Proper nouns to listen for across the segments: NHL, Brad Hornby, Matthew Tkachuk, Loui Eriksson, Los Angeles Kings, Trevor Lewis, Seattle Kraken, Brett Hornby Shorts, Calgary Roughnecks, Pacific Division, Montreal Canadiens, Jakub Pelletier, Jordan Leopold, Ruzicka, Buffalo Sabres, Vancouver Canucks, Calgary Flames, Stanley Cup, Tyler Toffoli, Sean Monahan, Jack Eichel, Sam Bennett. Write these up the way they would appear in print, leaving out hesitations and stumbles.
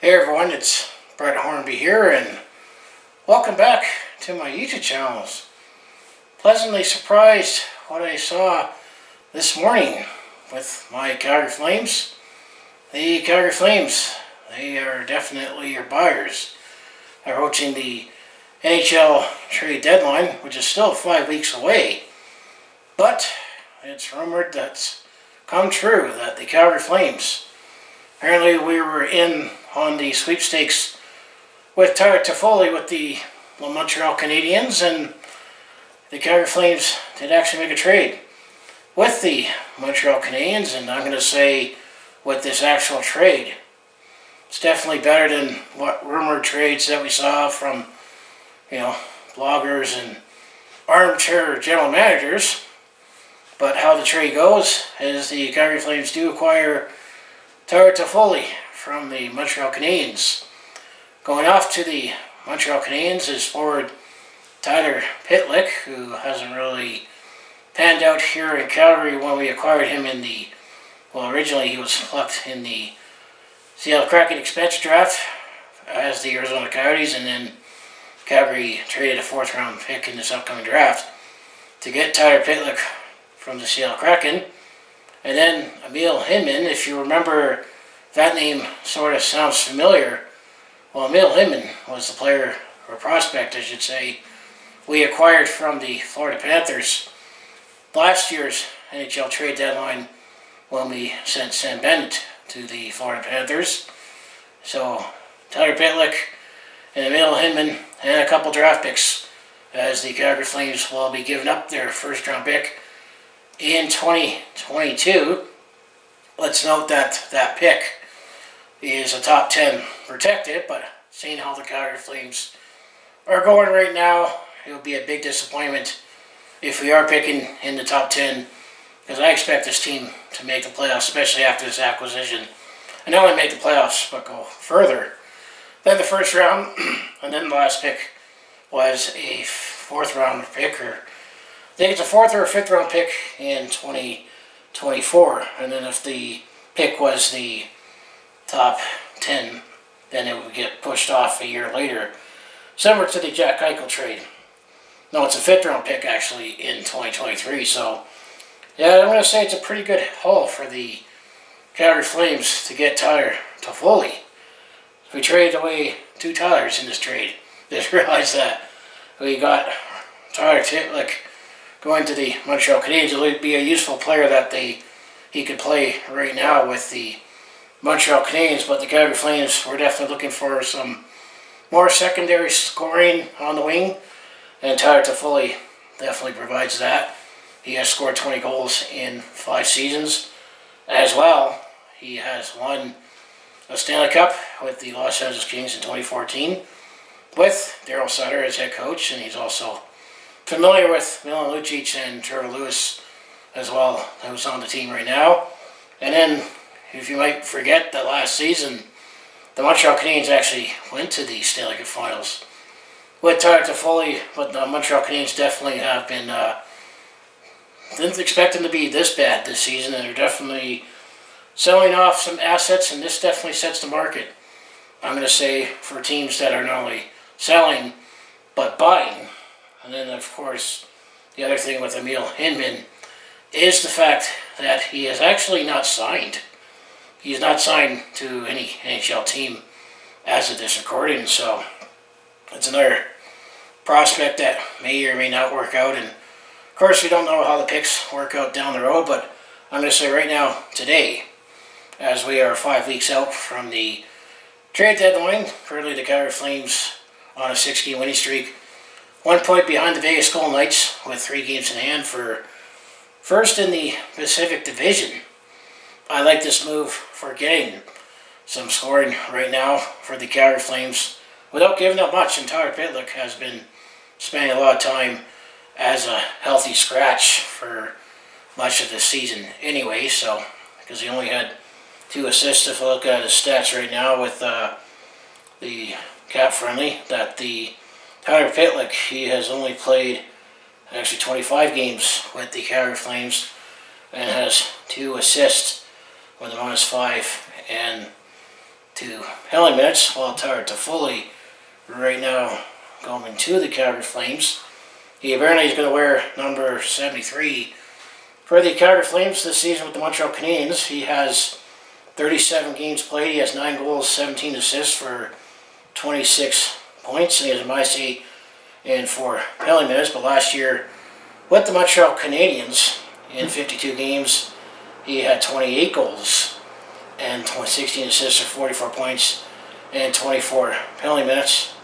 Hey everyone, it's Brad Hornby here, and welcome back to my YouTube channels. Pleasantly surprised what I saw this morning with my Calgary Flames. The Calgary Flames, they are definitely your buyers. They're approaching the NHL trade deadline, which is still 5 weeks away, but it's rumored that's come true that the Calgary Flames, apparently we were in on the sweepstakes with Tyler Toffoli with the Montreal Canadiens, and the Calgary Flames did actually make a trade with the Montreal Canadiens, and I'm going to say with this actual trade, it's definitely better than what rumored trades that we saw from, you know, bloggers and armchair general managers. But how the trade goes is the Calgary Flames do acquire Tyler Toffoli from the Montreal Canadiens. Going off to the Montreal Canadiens is forward Tyler Pitlick, who hasn't really panned out here in Calgary when we acquired him in the, well, originally he was plucked in the Seattle Kraken expansion draft as the Arizona Coyotes, and then Calgary traded a fourth round pick in this upcoming draft to get Tyler Pitlick from the Seattle Kraken. And then Emil Heineman, if you remember, that name sort of sounds familiar. Well, Emil Heineman was the player, or prospect I should say, we acquired from the Florida Panthers last year's NHL trade deadline when we sent Sam Bennett to the Florida Panthers. So Tyler Pitlick and Emil Heineman and a couple draft picks, as the Calgary Flames will be giving up their first round pick in 2022. Let's note that that pick is a top 10 protected, but seeing how the Calgary Flames are going right now, it would be a big disappointment if we are picking in the top 10, because I expect this team to make the playoffs, especially after this acquisition. And not only make the playoffs, but go further than the first round, and then the last pick was a fourth round pick, or I think it's a fourth or a fifth round pick in 2024, and then if the pick was the top 10, then it would get pushed off a year later, similar to the Jack Eichel trade. No, it's a fifth round pick actually in 2023, so yeah, I'm going to say it's a pretty good haul for the Calgary Flames to get Tyler Toffoli. We traded away two Tylers in this trade. Just realized that we got Tyler Pitlick going to the Montreal Canadiens. It would be a useful player that he could play right now with the Montreal Canadiens, but the Calgary Flames were definitely looking for some more secondary scoring on the wing, and Tyler Toffoli definitely provides that. He has scored 20 goals in 5 seasons. As well, he has won a Stanley Cup with the Los Angeles Kings in 2014 with Darryl Sutter as head coach, and he's also familiar with Milan Lucic and Trevor Lewis as well, who's on the team right now. And then, if you might forget, that last season, the Montreal Canadiens actually went to the Stanley Cup Finals with Tyler Toffoli, but the Montreal Canadiens definitely have been, didn't expect them to be this bad this season, and they're definitely selling off some assets, and this definitely sets the market, I'm going to say, for teams that are not only selling, but buying. And then, of course, the other thing with Emil Heineman is the fact that he is actually not signed. He's not signed to any NHL team as of this recording, so it's another prospect that may or may not work out. And, of course, we don't know how the picks work out down the road, but I'm going to say right now, today, as we are 5 weeks out from the trade deadline, currently the Calgary Flames on a 6-game winning streak, 1 point behind the Vegas Golden Knights with 3 games in hand for first in the Pacific Division. I like this move for getting some scoring right now for the Calgary Flames without giving up much. And Tyler Pitlick has been spending a lot of time as a healthy scratch for much of the season anyway, so because he only had 2 assists if I look at his stats right now with the cap friendly that the Tyler Pitlick, he has only played actually 25 games with the Calgary Flames and has 2 assists with a -5 and to Hellebuck, while Tyler Toffoli right now going to the Calgary Flames. He apparently is going to wear number 73 for the Calgary Flames this season with the Montreal Canadiens. He has 37 games played. He has 9 goals, 17 assists for 26 points. And he has a MyState and for penalty minutes. But last year with the Montreal Canadiens in 52 games, he had 28 goals and 16 assists for 44 points and 24 penalty minutes.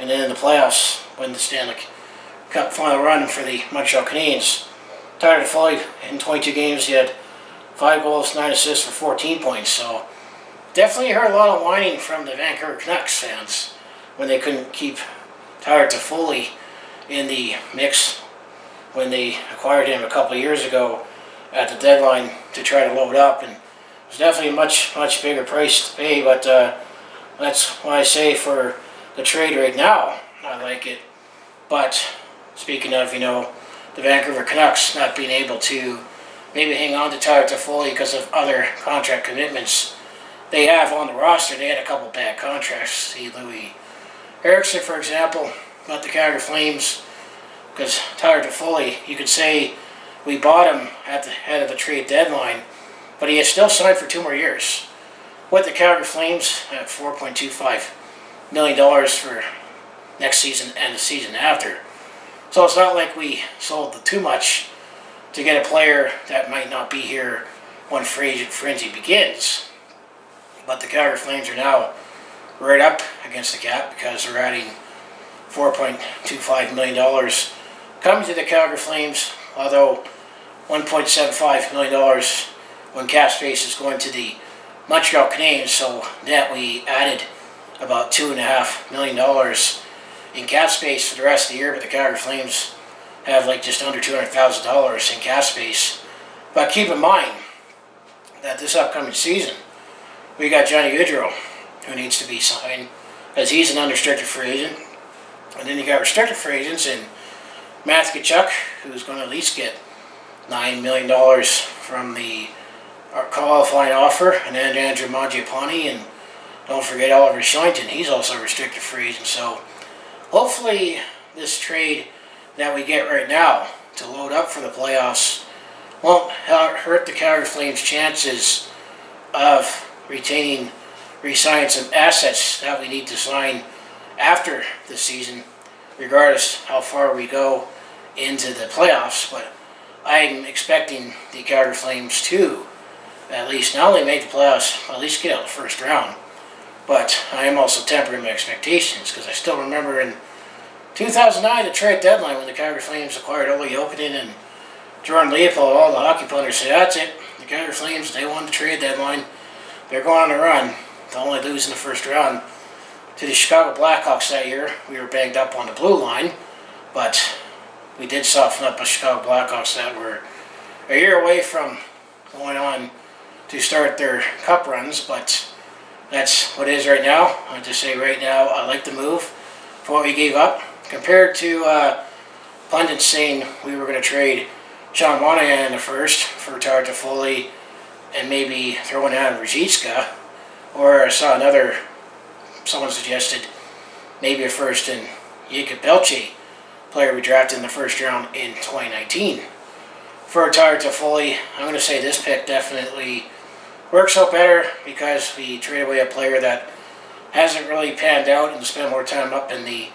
And then in the playoffs, when the Stanley Cup final run for the Montreal Canadiens, Tyler Toffoli in 22 games, he had 5 goals, 9 assists for 14 points. So definitely heard a lot of whining from the Vancouver Canucks fans when they couldn't keep Tyler Toffoli in the mix when they acquired him a couple of years ago at the deadline to try to load up. And it was definitely a much bigger price to pay, but that's why I say for the trade right now, I like it. But speaking of, you know, the Vancouver Canucks not being able to maybe hang on to Tyler Toffoli because of other contract commitments they have on the roster. They had a couple bad contracts. See Loui Eriksson, for example, but the Calgary Flames, because Tyler Toffoli, you could say we bought him at the head of the trade deadline, but he is still signed for 2 more years with the Calgary Flames at $4.25 million for next season and the season after. So it's not like we sold too much to get a player that might not be here when free agent frenzy begins. But the Calgary Flames are now right up against the cap because they're adding $4.25 million coming to the Calgary Flames, although $1.75 million when cap space is going to the Montreal Canadiens, so net we added about $2.5 million in cap space for the rest of the year, but the Calgary Flames have like just under $200,000 in cap space. But keep in mind that this upcoming season, we got Johnny Udrow, who needs to be signed, as he's an unrestricted free agent. And then you got restricted free agents in Matthew Tkachuk, who's going to at least get $9 million from the qualifying offer, and then Andrew Maggiapani, and don't forget Oliver Shillington. He's also a restricted free agent. So hopefully this trade that we get right now to load up for the playoffs won't hurt the Calgary Flames' chances of retaining, re-signing some assets that we need to sign after the season, regardless how far we go into the playoffs. But I'm expecting the Calgary Flames to at least not only make the playoffs, at least get out of the first round. But I am also tempering my expectations because I still remember in 2009, the trade deadline, when the Calgary Flames acquired Olli Jokinen and Jordan Leopold, all the hockey punters said, that's it. The Calgary Flames, they won the trade deadline. They're going on a run. They only lose in the first round to the Chicago Blackhawks that year. We were banged up on the blue line, but we did soften up the Chicago Blackhawks that were a year away from going on to start their cup runs, but that's what it is right now. I just say right now, I like the move for what we gave up compared to pundits saying we were going to trade Sean Monahan in the first for Tyler Toffoli and maybe throwing out Ruzicka. Or I saw another, someone suggested maybe a first in Jakub Pelletier, player we drafted in the first round in 2019. For Tyler Toffoli, I'm going to say this pick definitely works out better because we traded away a player that hasn't really panned out and spent more time up in the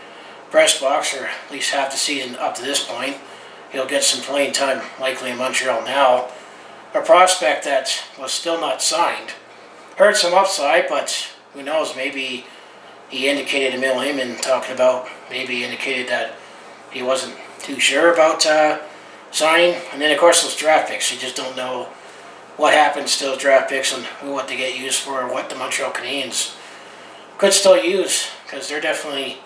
press box, or at least half the season up to this point. He'll get some playing time likely in Montreal now. A prospect that was still not signed. Heard some upside, but who knows, maybe he indicated Emil Heineman talking about, maybe indicated that he wasn't too sure about signing. And then of course those draft picks, you just don't know what happens to those draft picks and what they get used for, what the Montreal Canadiens could still use, because they're definitely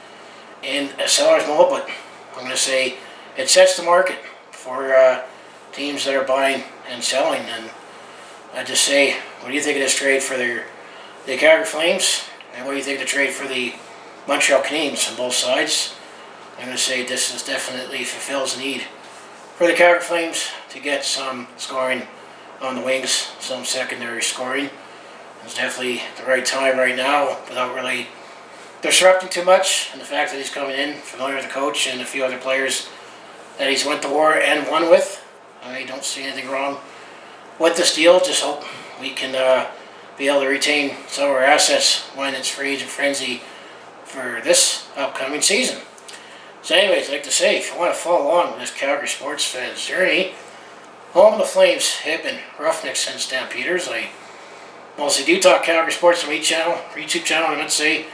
in a seller's mode. But I'm going to say it sets the market for teams that are buying and selling. And I just say, what do you think of this trade for the Calgary Flames? And what do you think of the trade for the Montreal Canadiens on both sides? I'm going to say this is definitely fulfills the need for the Calgary Flames to get some scoring on the wings, some secondary scoring. It's definitely the right time right now without really disrupting too much. And the fact that he's coming in, familiar with the coach and a few other players that he's went to war and won with, I don't see anything wrong with this deal. Just hope we can be able to retain some of our assets when it's free agent frenzy for this upcoming season. So anyways, like to say, if you want to follow along with this Calgary sports fan's journey, home of the Flames, Hitmen, Roughnecks, and Stampeders, I mostly do talk Calgary sports on my YouTube channel, and let's say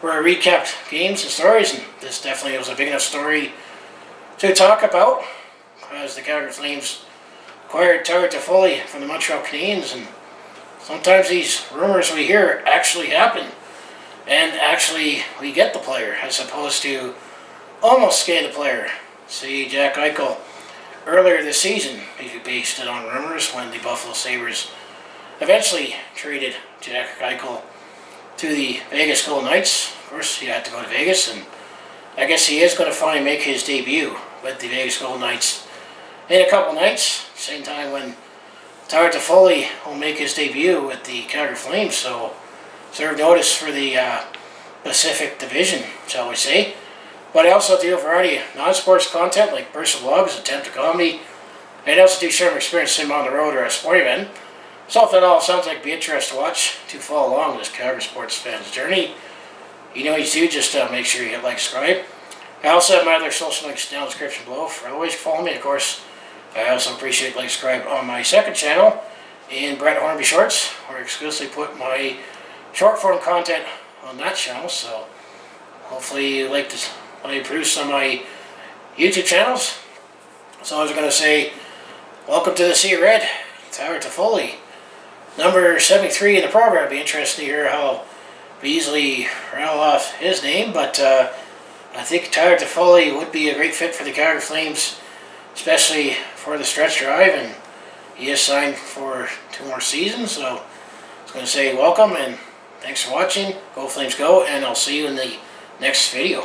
where I recapped games and stories, and this definitely was a big enough story to talk about, as the Calgary Flames acquired Tyler Toffoli from the Montreal Canadiens, and sometimes these rumors we hear actually happen, and actually we get the player, as opposed to almost scan the player. See Jack Eichel earlier this season, if you based it on rumors, when the Buffalo Sabres eventually traded Jack Eichel to the Vegas Golden Knights. Of course, he had to go to Vegas, and I guess he is going to finally make his debut with the Vegas Golden Knights in a couple nights, same time when Tyler Toffoli will make his debut with the Calgary Flames. So serve notice for the Pacific Division, shall we say. But I also do a variety of non-sports content, like personal blogs, attempt at comedy, and I also do share my experience in on the road or a sporting event. So if that all sounds like be interesting to watch, to follow along with this Calgary sports fan's journey, you know what you do, just make sure you hit like, subscribe. I also have my other social links down in the description below for other ways to follow me. Of course, I also appreciate like, subscribe on my second channel, in Brett Hornby Shorts, where I exclusively put my short form content on that channel. So hopefully you like this when I produce on my YouTube channels. So I was going to say, welcome to the Sea of Red, Tyler Toffoli, number 73 in the program. It'd be interesting to hear how we easily rattle off his name, but I think Tyler Toffoli would be a great fit for the Calgary Flames, especially for the stretch drive, and he is signed for 2 more seasons. So I was going to say welcome and thanks for watching. Go Flames go, and I'll see you in the next video.